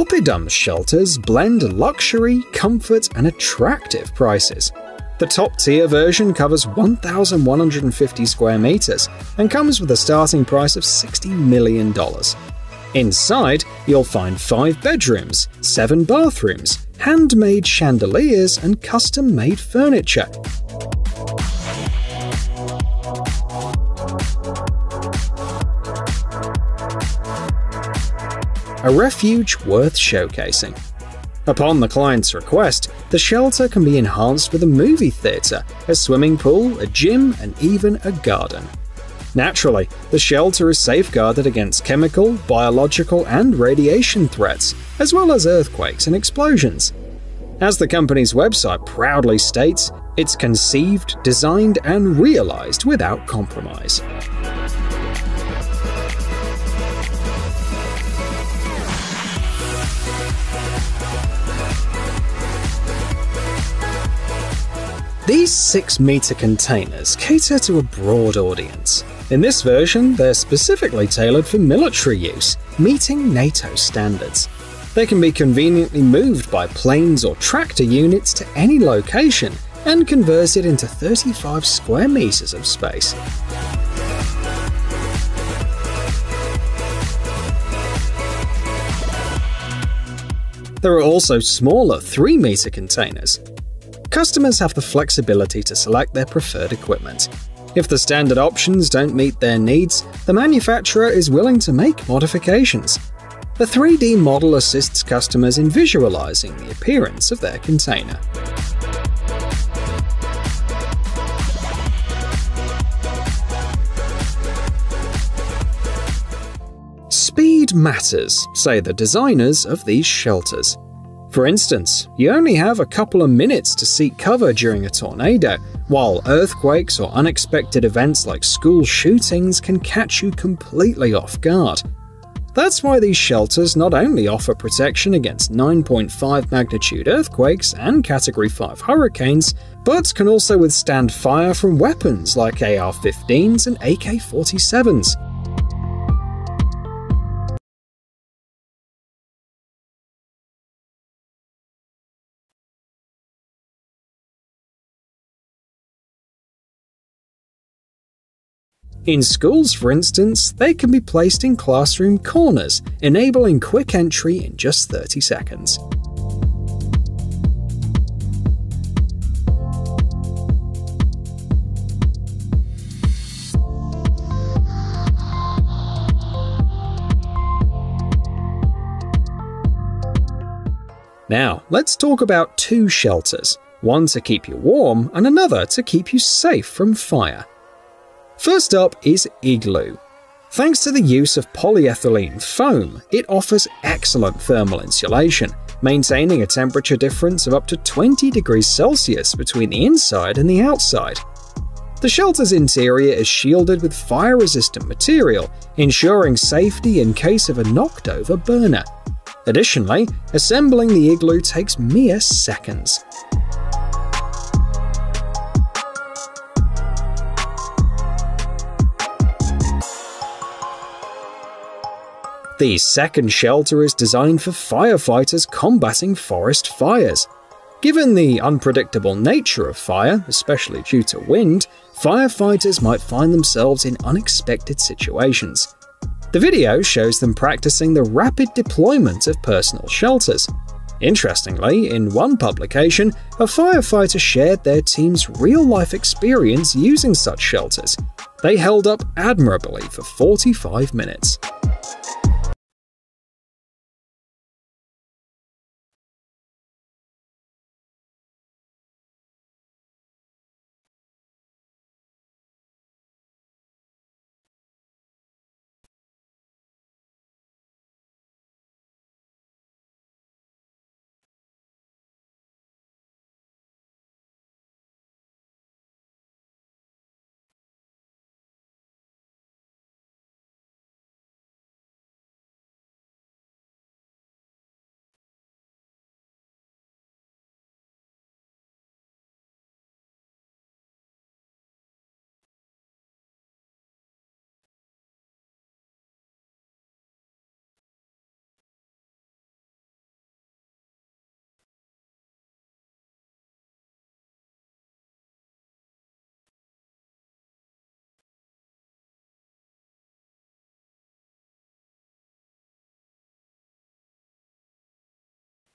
OPPIDUM shelters blend luxury, comfort, and attractive prices. The top-tier version covers 1,150 square meters and comes with a starting price of $60 million. Inside, you'll find 5 bedrooms, 7 bathrooms, handmade chandeliers, and custom-made furniture. A refuge worth showcasing. Upon the client's request, the shelter can be enhanced with a movie theater, a swimming pool, a gym, and even a garden. Naturally, the shelter is safeguarded against chemical, biological, and radiation threats, as well as earthquakes and explosions. As the company's website proudly states, it's conceived, designed, and realized without compromise. These 6-meter containers cater to a broad audience. In this version, they're specifically tailored for military use, meeting NATO standards. They can be conveniently moved by planes or tractor units to any location and converted into 35 square meters of space. There are also smaller 3-meter containers. Customers have the flexibility to select their preferred equipment. If the standard options don't meet their needs, the manufacturer is willing to make modifications. The 3D model assists customers in visualizing the appearance of their container. Speed matters, say the designers of these shelters. For instance, you only have a couple of minutes to seek cover during a tornado, while earthquakes or unexpected events like school shootings can catch you completely off guard. That's why these shelters not only offer protection against 9.5 magnitude earthquakes and Category 5 hurricanes, but can also withstand fire from weapons like AR-15s and AK-47s. In schools, for instance, they can be placed in classroom corners, enabling quick entry in just 30 seconds. Now, let's talk about two shelters, one to keep you warm and another to keep you safe from fire. First up is Iglou. Thanks to the use of polyethylene foam, it offers excellent thermal insulation, maintaining a temperature difference of up to 20 degrees Celsius between the inside and the outside. The shelter's interior is shielded with fire-resistant material, ensuring safety in case of a knocked-over burner. Additionally, assembling the Iglou takes mere seconds. The second shelter is designed for firefighters combating forest fires. Given the unpredictable nature of fire, especially due to wind, firefighters might find themselves in unexpected situations. The video shows them practicing the rapid deployment of personal shelters. Interestingly, in one publication, a firefighter shared their team's real-life experience using such shelters. They held up admirably for 45 minutes.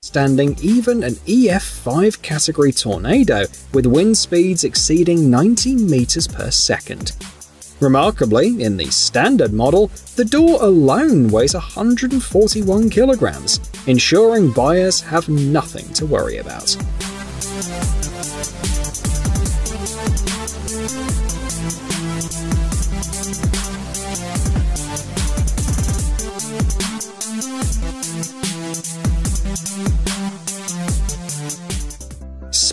standing even an EF5 category tornado with wind speeds exceeding 90 meters per second. Remarkably, in the standard model, the door alone weighs 141 kilograms, ensuring buyers have nothing to worry about.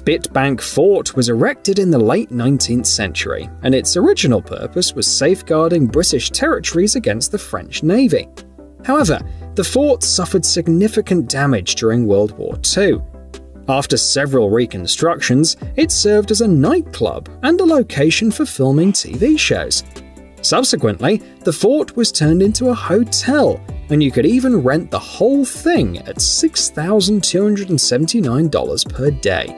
Spitbank Fort was erected in the late 19th century, and its original purpose was safeguarding British territories against the French Navy. However, the fort suffered significant damage during World War II. After several reconstructions, it served as a nightclub and a location for filming TV shows. Subsequently, the fort was turned into a hotel, and you could even rent the whole thing at $6,279 per day.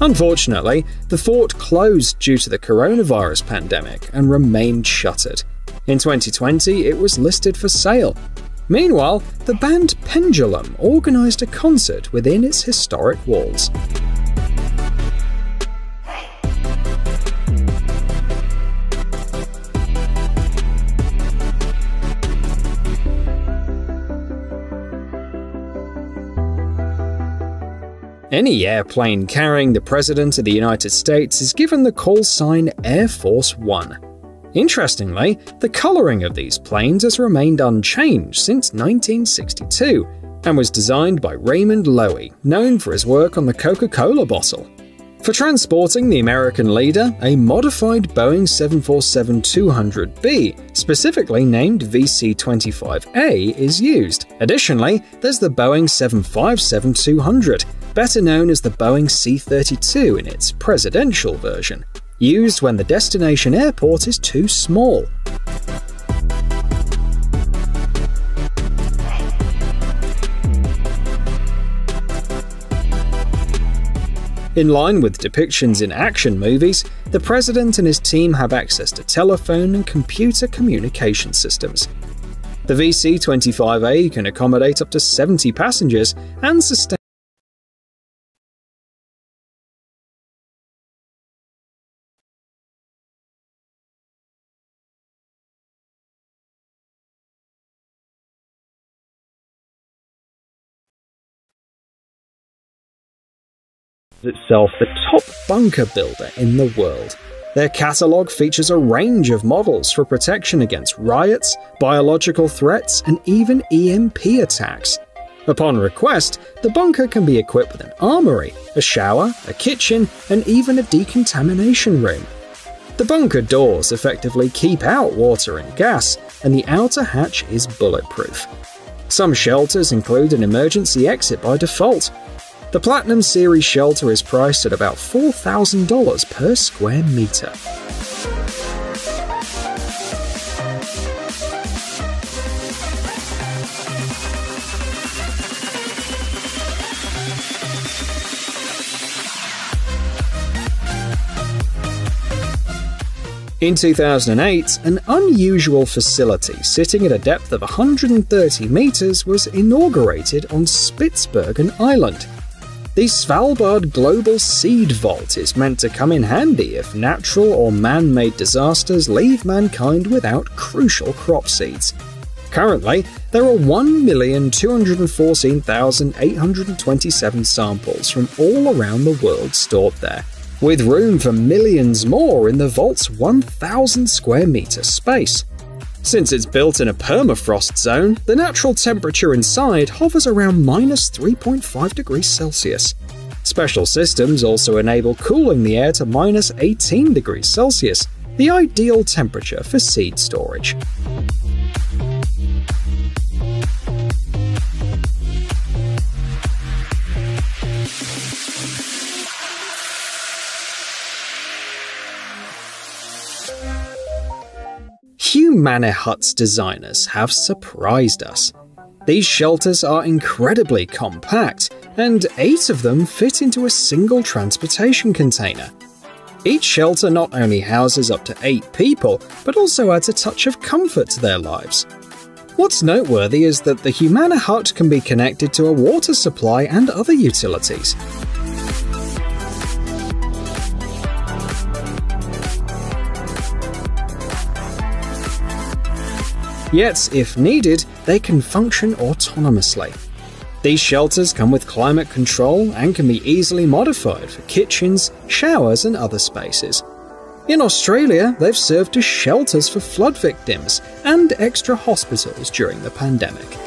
Unfortunately, the fort closed due to the coronavirus pandemic and remained shuttered. In 2020, it was listed for sale. Meanwhile, the band Pendulum organized a concert within its historic walls. Any airplane carrying the President of the United States is given the call sign Air Force One. Interestingly, the coloring of these planes has remained unchanged since 1962 and was designed by Raymond Loewy, known for his work on the Coca-Cola bottle. For transporting the American leader, a modified Boeing 747-200B, specifically named VC-25A, is used. Additionally, there's the Boeing 757-200, better known as the Boeing C-32 in its presidential version, used when the destination airport is too small. In line with depictions in action movies, the president and his team have access to telephone and computer communication systems. The VC-25A can accommodate up to 70 passengers and sustain itself the top bunker builder in the world. Their catalogue features a range of models for protection against riots, biological threats, and even EMP attacks. Upon request, the bunker can be equipped with an armory, a shower, a kitchen, and even a decontamination room. The bunker doors effectively keep out water and gas, and the outer hatch is bulletproof. Some shelters include an emergency exit by default. The Platinum Series shelter is priced at about $4,000 per square meter. In 2008, an unusual facility sitting at a depth of 130 meters was inaugurated on Spitsbergen Island. The Svalbard Global Seed Vault is meant to come in handy if natural or man-made disasters leave mankind without crucial crop seeds. Currently, there are 1,214,827 samples from all around the world stored there, with room for millions more in the vault's 1,000 square meter space. Since it's built in a permafrost zone, the natural temperature inside hovers around -3.5°C. Special systems also enable cooling the air to -18°C, the ideal temperature for seed storage. Humanihut's designers have surprised us. These shelters are incredibly compact, and 8 of them fit into a single transportation container. Each shelter not only houses up to 8 people, but also adds a touch of comfort to their lives. What's noteworthy is that the Humanihut can be connected to a water supply and other utilities. Yet, if needed, they can function autonomously. These shelters come with climate control and can be easily modified for kitchens, showers and other spaces. In Australia, they've served as shelters for flood victims and extra hospitals during the pandemic.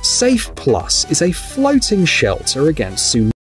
Safe Plus is a floating shelter against tsunamis.